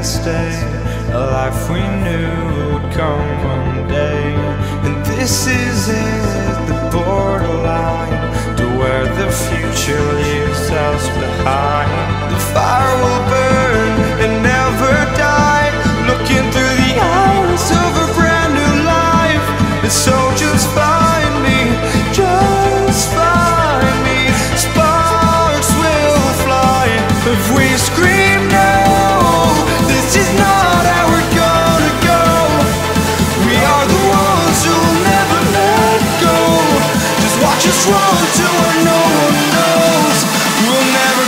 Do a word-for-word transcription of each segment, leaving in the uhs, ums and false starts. and stay, a life we knew would come one day. And this is it, the borderline to where the future leaves us behind. The fire will burn and never die, looking through the eyes of a brand new life. And so just find me, just find me. Sparks will fly if we scream now. This is not how we're gonna go. We are the ones who will never let go. Just watch us run to where no one knows. We'll never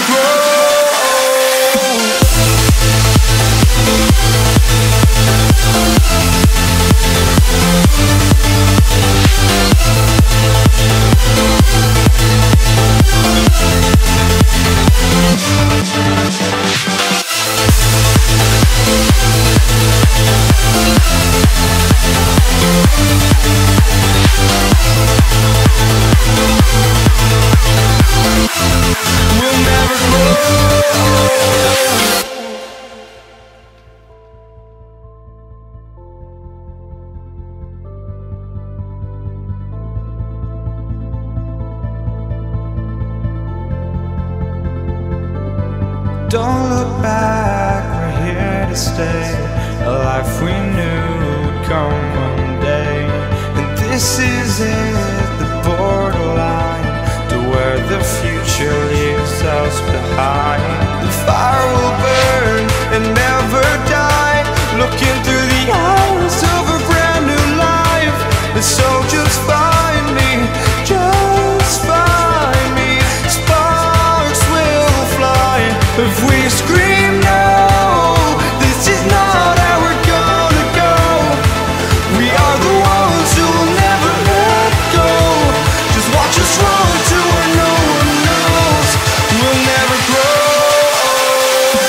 don't look back, we're here to stay, a life we knew would come one day. And this is it, the borderline to where the future leaves us behind. The fire will burn and never die, looking through the eyes of a brand new life. And so just find me, just find me. If we scream no, this is not how we're gonna go. We are the ones who will never let go. Just watch us run to where no one knows. We'll never grow.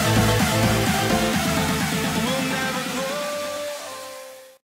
We'll be right back.